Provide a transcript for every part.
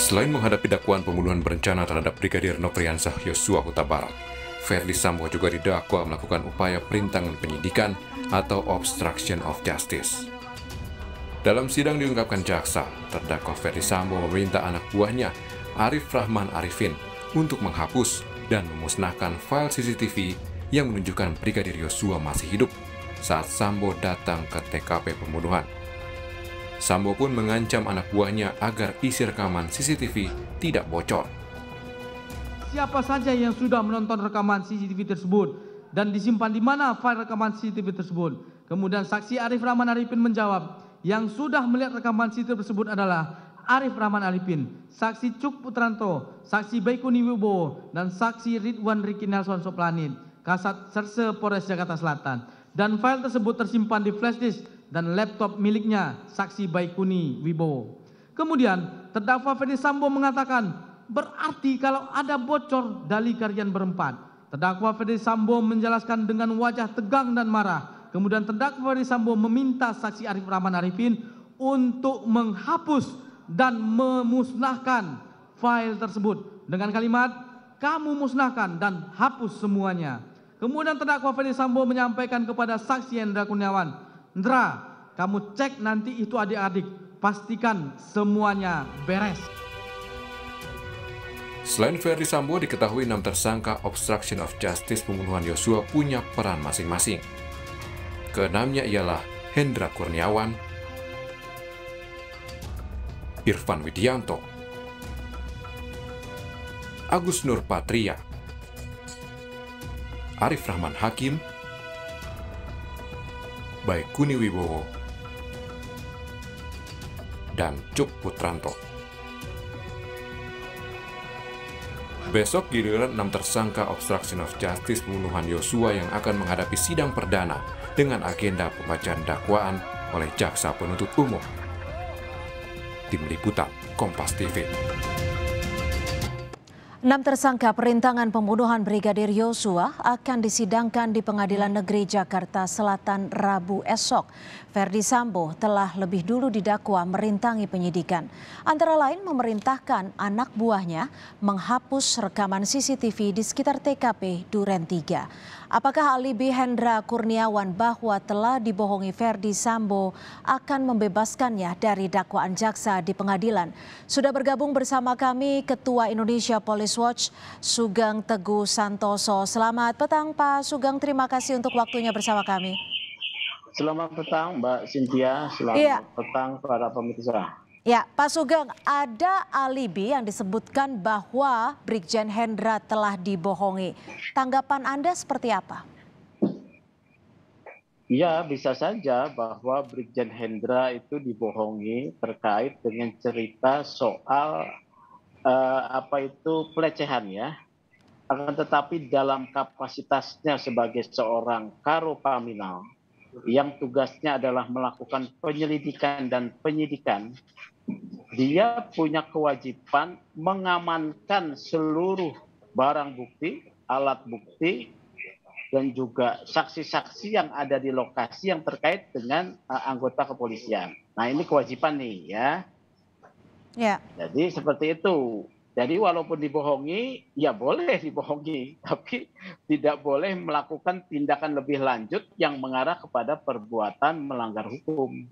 Selain menghadapi dakwaan pembunuhan berencana terhadap Brigadir Nofriansyah Yosua Hutabarak, Ferdi Sambo juga didakwa melakukan upaya perintangan penyidikan atau obstruction of justice. Dalam sidang diungkapkan jaksa, terdakwa Ferdi Sambo meminta anak buahnya, Arif Rahman Arifin, untuk menghapus dan memusnahkan file CCTV yang menunjukkan Brigadir Yosua masih hidup saat Sambo datang ke TKP pembunuhan. Sambo pun mengancam anak buahnya agar isi rekaman CCTV tidak bocor. Siapa saja yang sudah menonton rekaman CCTV tersebut dan disimpan di mana file rekaman CCTV tersebut? Kemudian saksi Arif Rahman Arifin menjawab, yang sudah melihat rekaman CCTV tersebut adalah Arif Rahman Arifin, saksi Chuck Putranto, saksi Baiquni Wibowo, dan saksi Ridwan Rikinelson Soplanin, Kasat Serse Polres Jakarta Selatan. Dan file tersebut tersimpan di flash disk dan laptop miliknya, saksi Baiquni Wibowo. Kemudian, terdakwa Ferdi Sambo mengatakan, berarti kalau ada bocor dari kalian berempat. Terdakwa Ferdi Sambo menjelaskan dengan wajah tegang dan marah. Kemudian terdakwa Ferdi Sambo meminta saksi Arif Rahman Arifin untuk menghapus dan memusnahkan file tersebut dengan kalimat, kamu musnahkan dan hapus semuanya. Kemudian terdakwa Ferdi Sambo menyampaikan kepada saksi Hendra Kurniawan, Hendra, kamu cek nanti itu adik-adik, pastikan semuanya beres. Selain Ferdi Sambo, diketahui 6 tersangka obstruction of justice pembunuhan Yosua punya peran masing-masing. Keenamnya ialah Hendra Kurniawan, Irfan Widianto, Agus Nurpatria, Arif Rahman Hakim, Baiquni Wibowo, dan Chuck Putranto. Besok giliran 6 tersangka obstruction of justice pembunuhan Yosua yang akan menghadapi sidang perdana dengan agenda pembacaan dakwaan oleh jaksa penuntut umum. Tim Liputan, Kompas TV. 6 tersangka perintangan pembunuhan Brigadir Yosua akan disidangkan di Pengadilan Negeri Jakarta Selatan Rabu esok. Ferdi Sambo telah lebih dulu didakwa merintangi penyidikan. Antara lain memerintahkan anak buahnya menghapus rekaman CCTV di sekitar TKP Duren Tiga. Apakah alibi Hendra Kurniawan bahwa telah dibohongi Ferdi Sambo akan membebaskannya dari dakwaan jaksa di pengadilan? Sudah bergabung bersama kami Ketua Indonesia Police Watch, Sugeng Teguh Santoso. Selamat petang Pak Sugeng, terima kasih untuk waktunya bersama kami. Selamat petang Mbak Cynthia, selamat petang para pemirsa. Ya, Pak Sugeng, ada alibi yang disebutkan bahwa Brigjen Hendra telah dibohongi. Tanggapan Anda seperti apa? Ya, bisa saja bahwa Brigjen Hendra itu dibohongi terkait dengan cerita soal apa itu pelecehan ya, akan tetapi dalam kapasitasnya sebagai seorang karopaminal yang tugasnya adalah melakukan penyelidikan dan penyidikan, dia punya kewajiban mengamankan seluruh barang bukti, alat bukti, dan juga saksi-saksi yang ada di lokasi yang terkait dengan anggota kepolisian. Nah, ini kewajiban nih ya. Ya. Jadi seperti itu. Jadi walaupun dibohongi, ya boleh dibohongi, tapi tidak boleh melakukan tindakan lebih lanjut yang mengarah kepada perbuatan melanggar hukum.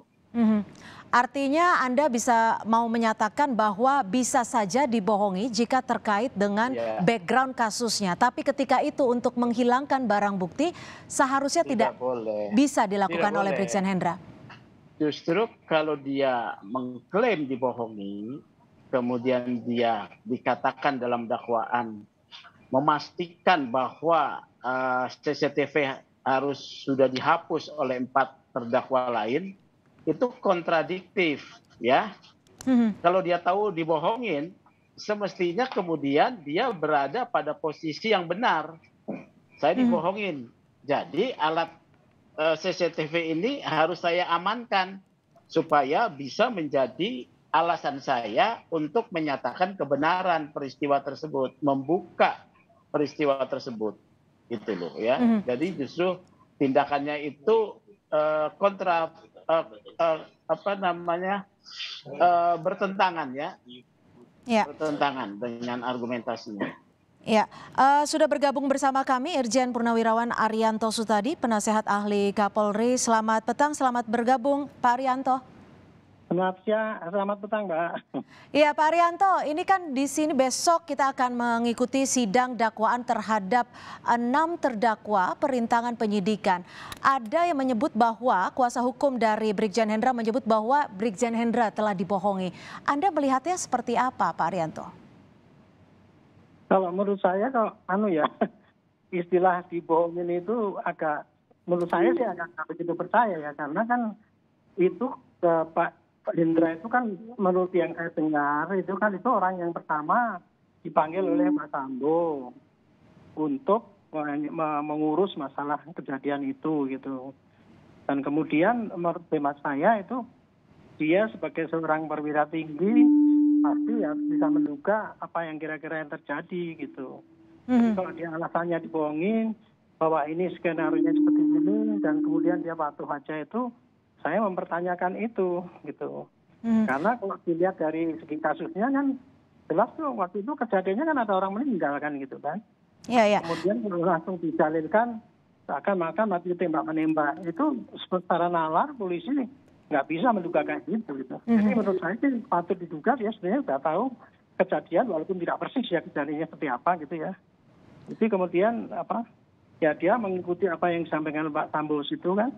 Artinya Anda bisa mau menyatakan bahwa bisa saja dibohongi jika terkait dengan background kasusnya, tapi ketika itu untuk menghilangkan barang bukti seharusnya tidak boleh. Bisa dilakukan oleh Brigjen Hendra. Justru kalau dia mengklaim dibohongi, kemudian dia dikatakan dalam dakwaan memastikan bahwa CCTV harus sudah dihapus oleh 4 terdakwa lain, itu kontradiktif, ya. Kalau dia tahu dibohongin, semestinya kemudian dia berada pada posisi yang benar. Saya dibohongin, jadi alat CCTV ini harus saya amankan supaya bisa menjadi alasan saya untuk menyatakan kebenaran peristiwa tersebut, membuka peristiwa tersebut, gitu loh ya. Jadi justru tindakannya itu bertentangan ya bertentangan dengan argumentasinya. Ya, sudah bergabung bersama kami Irjen Purnawirawan Arianto Sutadi, penasehat ahli Kapolri. Selamat petang, selamat bergabung Pak Arianto. Selamat siang, selamat petang Mbak. Iya Pak Arianto, ini kan di sini besok kita akan mengikuti sidang dakwaan terhadap 6 terdakwa perintangan penyidikan. Ada yang menyebut bahwa kuasa hukum dari Brigjen Hendra menyebut bahwa Brigjen Hendra telah dibohongi. Anda melihatnya seperti apa Pak Arianto? Kalau menurut saya kalau istilah dibohongin itu agak menurut saya sih agak nggak begitu percaya ya, karena kan itu Pak Hendra itu kan menurut yang saya dengar itu kan itu orang yang pertama dipanggil oleh Mas Sambo untuk mengurus masalah kejadian itu gitu. Dan kemudian menurut hemat saya itu dia sebagai seorang perwira tinggi pasti ya bisa menduga apa yang kira-kira yang terjadi gitu. Jadi kalau dia alasannya dibohongin bahwa ini skenario-nya seperti ini dan kemudian dia patuh aja itu, saya mempertanyakan itu gitu. Karena kalau dilihat dari segi kasusnya kan jelas tuh waktu itu kejadiannya kan ada orang meninggal kan gitu kan. Yeah. Kemudian langsung dijalilkan seakan-akan mati tembak-menembak. Itu secara nalar polisi nggak bisa menduga kayak gitu gitu. Jadi menurut saya sih patut diduga ya sebenarnya sudah tahu kejadian walaupun tidak persis ya kejadiannya seperti apa gitu ya. Jadi kemudian apa ya dia mengikuti apa yang disampaikan Pak Sambo itu kan.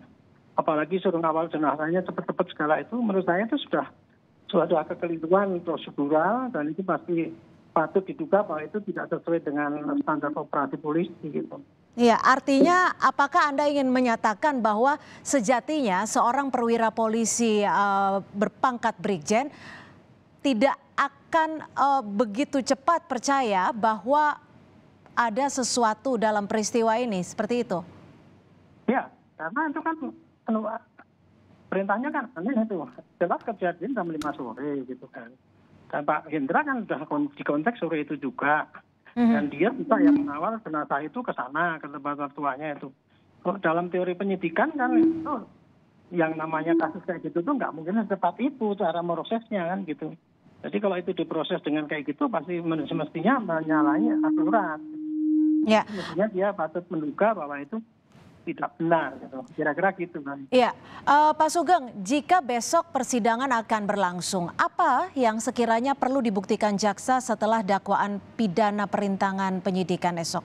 Apalagi suruh ngawal jenazahnya cepat-cepat segala itu, menurut saya itu sudah suatu kekeliruan prosedural dan itu pasti patut diduga bahwa itu tidak sesuai dengan standar operasi polisi gitu. Iya, artinya apakah Anda ingin menyatakan bahwa sejatinya seorang perwira polisi berpangkat brigjen tidak akan begitu cepat percaya bahwa ada sesuatu dalam peristiwa ini, seperti itu? Ya, karena itu kan perintahnya kan aneh itu, jelas kejadian jam 5 sore gitu kan. Dan Pak Hendra kan sudah di konteks sore itu juga. Dan dia kita yang mengawal jenazah itu ke sana, ke tempat mertuanya itu. Kalau dalam teori penyidikan kan itu yang namanya kasus kayak gitu tuh nggak mungkin secepat itu cara merosesnya kan gitu. Jadi kalau itu diproses dengan kayak gitu pasti semestinya menyalahi aturan. Ya. Mestinya dia patut menduga bahwa itu tidak benar, kira-kira gitu kan. Iya, Pak Sugeng, jika besok persidangan akan berlangsung, apa yang sekiranya perlu dibuktikan jaksa setelah dakwaan pidana perintangan penyidikan esok?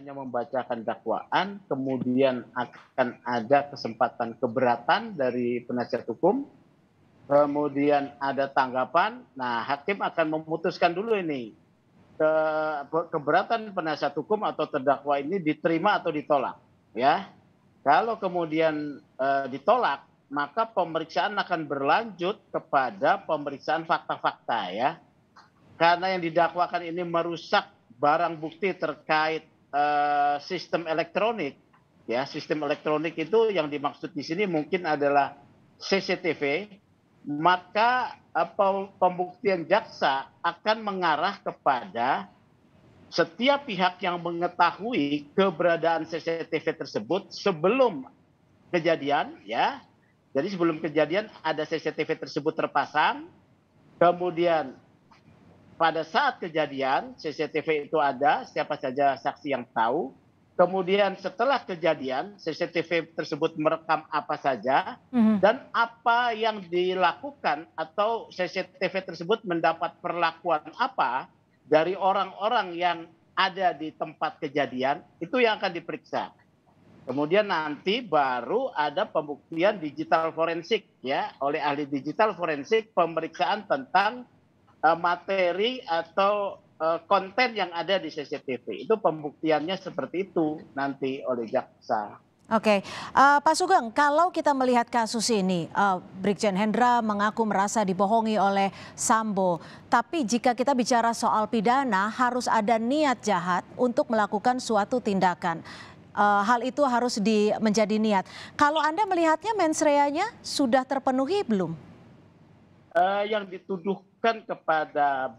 Hanya membacakan dakwaan, kemudian akan ada kesempatan keberatan dari penasihat hukum, kemudian ada tanggapan. Nah, hakim akan memutuskan dulu ini. Keberatan penasihat hukum atau terdakwa ini diterima atau ditolak, ya. Kalau kemudian ditolak, maka pemeriksaan akan berlanjut kepada pemeriksaan fakta-fakta, ya. Karena yang didakwakan ini merusak barang bukti terkait sistem elektronik, ya. Sistem elektronik itu yang dimaksud di sini mungkin adalah CCTV. Maka pembuktian jaksa akan mengarah kepada setiap pihak yang mengetahui keberadaan CCTV tersebut sebelum kejadian, ya. Jadi sebelum kejadian ada CCTV tersebut terpasang, kemudian pada saat kejadian CCTV itu ada, siapa saja saksi yang tahu. Kemudian setelah kejadian, CCTV tersebut merekam apa saja dan apa yang dilakukan atau CCTV tersebut mendapat perlakuan apa dari orang-orang yang ada di tempat kejadian, itu yang akan diperiksa. Kemudian nanti baru ada pembuktian digital forensik, ya, oleh ahli digital forensik pemeriksaan tentang materi atau konten yang ada di CCTV. Itu pembuktiannya seperti itu nanti oleh jaksa. Oke, Pak Sugeng, kalau kita melihat kasus ini, Brigjen Hendra mengaku merasa dibohongi oleh Sambo. Tapi jika kita bicara soal pidana, harus ada niat jahat untuk melakukan suatu tindakan. Hal itu harus menjadi niat. Kalau Anda melihatnya mens reanya sudah terpenuhi belum? Yang dituduh kepada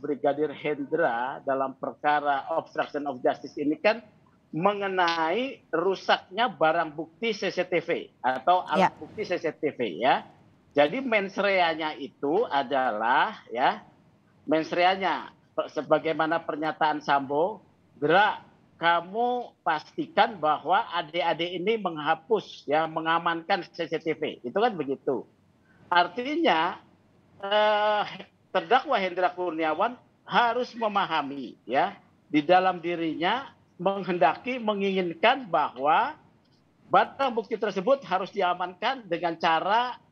Brigadir Hendra dalam perkara obstruction of justice ini kan mengenai rusaknya barang bukti CCTV atau alat bukti CCTV, ya. Jadi mens reanya itu adalah ya mens reanya sebagaimana pernyataan Sambo, Dra, kamu pastikan bahwa adik-adik ini menghapus ya mengamankan CCTV. Itu kan begitu. Artinya terdakwa Hendra Kurniawan harus memahami ya di dalam dirinya menghendaki menginginkan bahwa barang bukti tersebut harus diamankan dengan cara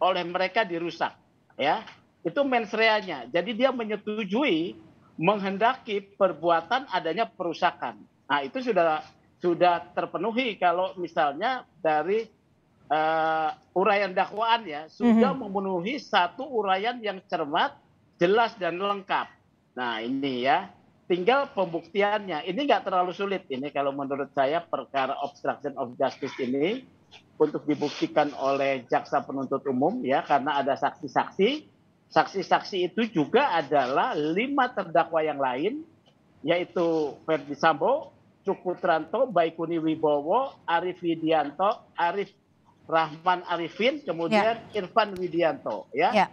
oleh mereka dirusak, ya itu mens reanya. Jadi dia menyetujui menghendaki perbuatan adanya perusakan. Nah itu sudah terpenuhi kalau misalnya dari uraian dakwaan ya sudah memenuhi satu uraian yang cermat, jelas dan lengkap. Nah ini ya tinggal pembuktiannya. Ini nggak terlalu sulit ini kalau menurut saya perkara obstruction of justice ini. Untuk dibuktikan oleh jaksa penuntut umum ya karena ada saksi-saksi. Saksi-saksi itu juga adalah 5 terdakwa yang lain yaitu Ferdi Sambo, Chuck Putranto, Baiquni Wibowo, Arif Widianto, Arif Rahman Arifin, kemudian Irfan Widianto ya.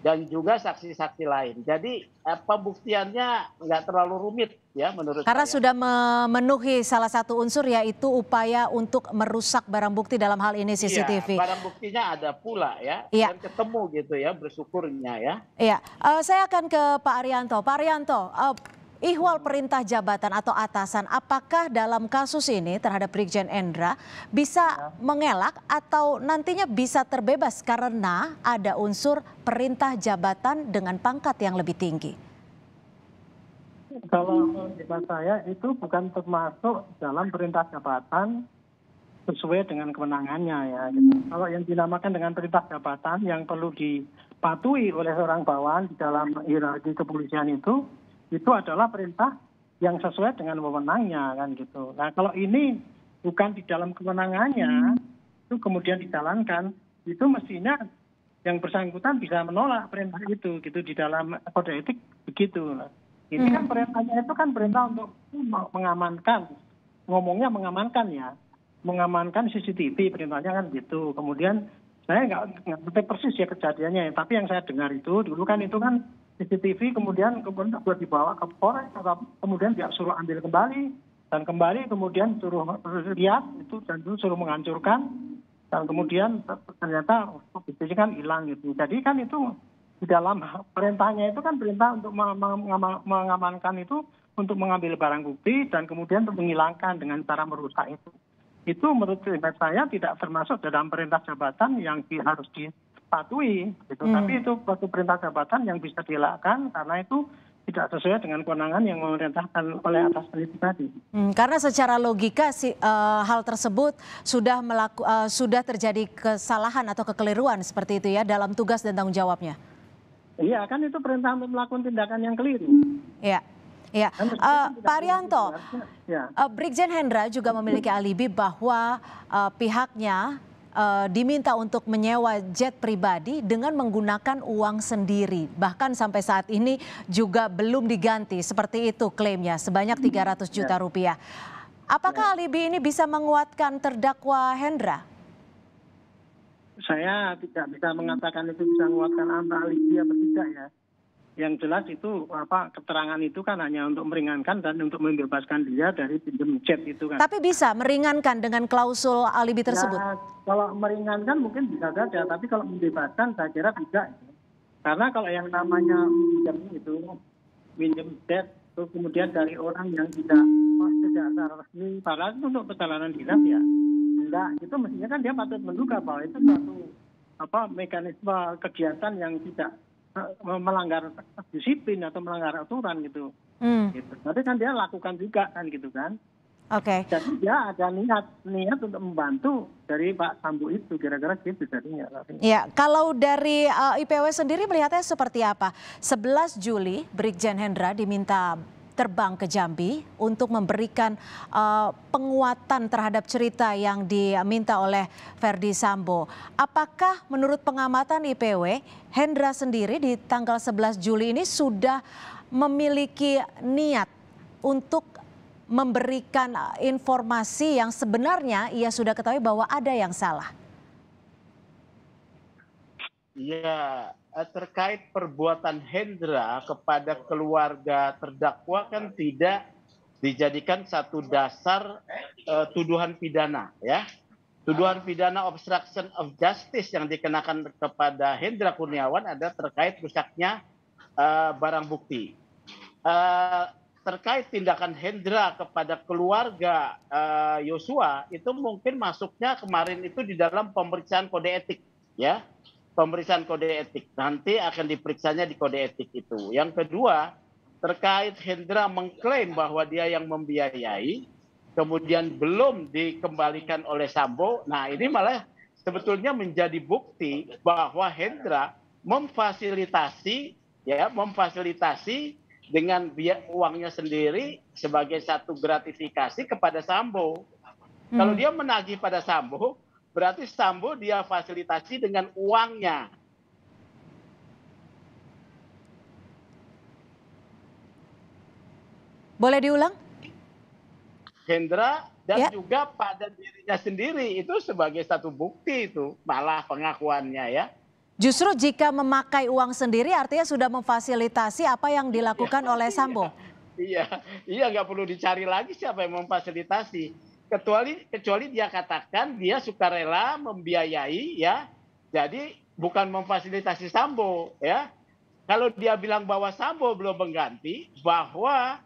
Dan juga saksi-saksi lain. Jadi pembuktiannya nggak terlalu rumit ya menurut saya. Karena sudah memenuhi salah satu unsur yaitu upaya untuk merusak barang bukti dalam hal ini CCTV. Iya, barang buktinya ada pula ya. Iya. Dan ketemu gitu ya bersyukurnya ya. Iya. Saya akan ke Pak Arianto. Pak Arianto, ihwal perintah jabatan atau atasan apakah dalam kasus ini terhadap Brigjen Hendra bisa mengelak atau nantinya bisa terbebas karena ada unsur perintah jabatan dengan pangkat yang lebih tinggi? Kalau menurut saya itu bukan termasuk dalam perintah jabatan sesuai dengan kewenangannya ya. Kalau yang dinamakan dengan perintah jabatan yang perlu dipatuhi oleh seorang bawahan di dalam hierarki kepolisian itu adalah perintah yang sesuai dengan wewenangnya kan gitu. Nah kalau ini bukan di dalam kewenangannya itu kemudian dijalankan itu mestinya yang bersangkutan bisa menolak perintah itu gitu di dalam kode etik begitu. Ini kan perintahnya itu kan perintah untuk mengamankan, ngomongnya mengamankan ya, mengamankan CCTV perintahnya kan gitu. Kemudian saya nggak ngerti persis ya kejadiannya, tapi yang saya dengar itu dulu kan itu kan CCTV kemudian buat dibawa ke Polres, kemudian dia suruh ambil kembali kemudian suruh lihat itu dan suruh menghancurkan dan kemudian ternyata CCTV kan hilang gitu. Jadi kan itu di dalam perintahnya itu kan perintah untuk mengamankan itu untuk mengambil barang bukti dan kemudian untuk menghilangkan dengan cara merusak itu. Itu menurut saya tidak termasuk dalam perintah jabatan yang harus dipatuhi gitu. Tapi itu suatu perintah jabatan yang bisa dielakkan karena itu tidak sesuai dengan kewenangan yang memerintahkan oleh atasan itu tadi. Karena secara logika hal tersebut sudah terjadi kesalahan atau kekeliruan seperti itu ya dalam tugas dan tanggung jawabnya. Iya kan itu perintah untuk melakukan tindakan yang keliru. Iya. Ya, Pak Arianto, Brigjen Hendra juga memiliki alibi bahwa pihaknya diminta untuk menyewa jet pribadi dengan menggunakan uang sendiri. Bahkan sampai saat ini juga belum diganti, seperti itu klaimnya, sebanyak 300 juta rupiah. Apakah alibi ini bisa menguatkan terdakwa Hendra? Saya tidak bisa mengatakan itu bisa menguatkan antara alibi atau tidak ya. Yang jelas itu keterangan itu kan hanya untuk meringankan dan untuk membebaskan dia dari pinjam jet itu kan. Tapi bisa meringankan dengan klausul alibi tersebut? Nah, kalau meringankan mungkin bisa saja, tapi kalau membebaskan saya kira tidak. Karena kalau yang namanya pinjam jet itu kemudian dari orang yang tidak secara resmi, padahal itu untuk perjalanan dinas ya. Tidak, itu mestinya kan dia patut menduga bahwa itu suatu mekanisme kegiatan yang tidak melanggar disiplin atau melanggar aturan gitu. Gitu. Tapi kan dia lakukan juga kan gitu kan. Oke. Jadi dia ada niat untuk membantu dari Pak Sambo itu kira-kira gitu jadinya. Ya, kalau dari IPW sendiri melihatnya seperti apa? 11 Juli Brigjen Hendra diminta terbang ke Jambi untuk memberikan penguatan terhadap cerita yang diminta oleh Ferdi Sambo. Apakah menurut pengamatan IPW, Hendra sendiri di tanggal 11 Juli ini sudah memiliki niat untuk memberikan informasi yang sebenarnya ia sudah ketahui bahwa ada yang salah? Ya, terkait perbuatan Hendra kepada keluarga terdakwa kan tidak dijadikan satu dasar tuduhan pidana, ya. Tuduhan pidana obstruction of justice yang dikenakan kepada Hendra Kurniawan ada terkait rusaknya barang bukti. Terkait tindakan Hendra kepada keluarga Yosua itu mungkin masuknya kemarin itu di dalam pemeriksaan kode etik, ya. Pemeriksaan kode etik nanti akan diperiksanya di kode etik itu. Yang kedua, terkait Hendra mengklaim bahwa dia yang membiayai, kemudian belum dikembalikan oleh Sambo. Nah, ini malah sebetulnya menjadi bukti bahwa Hendra memfasilitasi, ya, memfasilitasi dengan uangnya sendiri sebagai satu gratifikasi kepada Sambo. Kalau dia menagih pada Sambo, berarti Sambo dia fasilitasi dengan uangnya. Boleh diulang? Hendra dan juga pada dirinya sendiri itu sebagai satu bukti itu malah pengakuannya, ya. Justru jika memakai uang sendiri artinya sudah memfasilitasi apa yang dilakukan oleh Sambo. Iya, nggak perlu dicari lagi siapa yang memfasilitasi. Kecuali dia katakan dia sukarela membiayai, ya. Jadi bukan memfasilitasi Sambo, ya. Kalau dia bilang bahwa Sambo belum mengganti, bahwa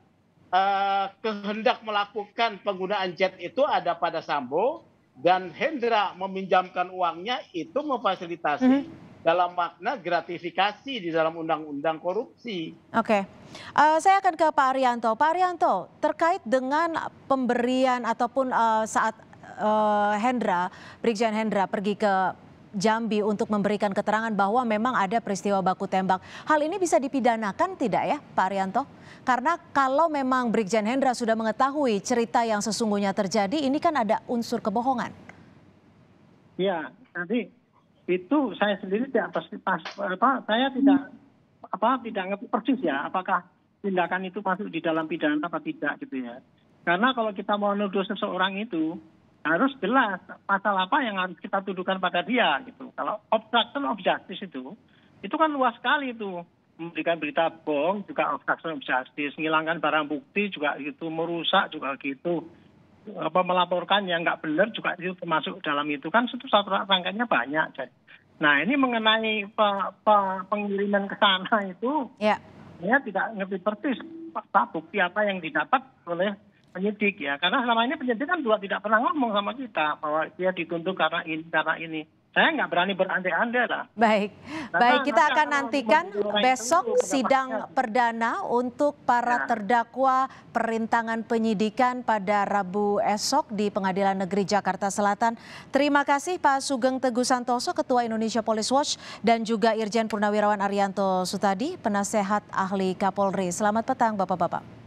kehendak melakukan penggunaan jet itu ada pada Sambo dan Hendra meminjamkan uangnya itu memfasilitasi. Dalam makna gratifikasi di dalam undang-undang korupsi. Oke, saya akan ke Pak Arianto. Pak Arianto, terkait dengan pemberian ataupun saat Brigjen Hendra pergi ke Jambi untuk memberikan keterangan bahwa memang ada peristiwa baku tembak. Hal ini bisa dipidanakan tidak ya, Pak Arianto? Karena kalau memang Brigjen Hendra sudah mengetahui cerita yang sesungguhnya terjadi, ini kan ada unsur kebohongan. Ya, nanti itu saya sendiri tidak tidak ngerti persis ya apakah tindakan itu masuk di dalam pidana apa tidak gitu ya. Karena kalau kita mau menuduh seseorang itu harus jelas pasal apa yang harus kita tuduhkan pada dia gitu. Kalau obstruction of justice itu kan luas sekali itu. Memberikan berita bohong juga obstruction of justice, menghilangkan barang bukti juga gitu, merusak juga gitu. Melaporkan yang nggak benar juga itu termasuk dalam itu kan satu rangkaiannya banyak. Nah ini mengenai pengiriman ke sana itu, ya tidak ngerti persis bukti apa yang didapat oleh penyidik ya. Karena selama ini penyidik kan juga tidak pernah ngomong sama kita bahwa dia dituntut karena ini Saya nggak berani berandai-andai lah. Baik, kita akan nantikan besok sidang perdana untuk para terdakwa perintangan penyidikan pada Rabu esok di Pengadilan Negeri Jakarta Selatan. Terima kasih Pak Sugeng Teguh Santoso, Ketua Indonesia Police Watch dan juga Irjen Purnawirawan Arianto Sutadi, penasehat ahli Kapolri. Selamat petang Bapak-Bapak.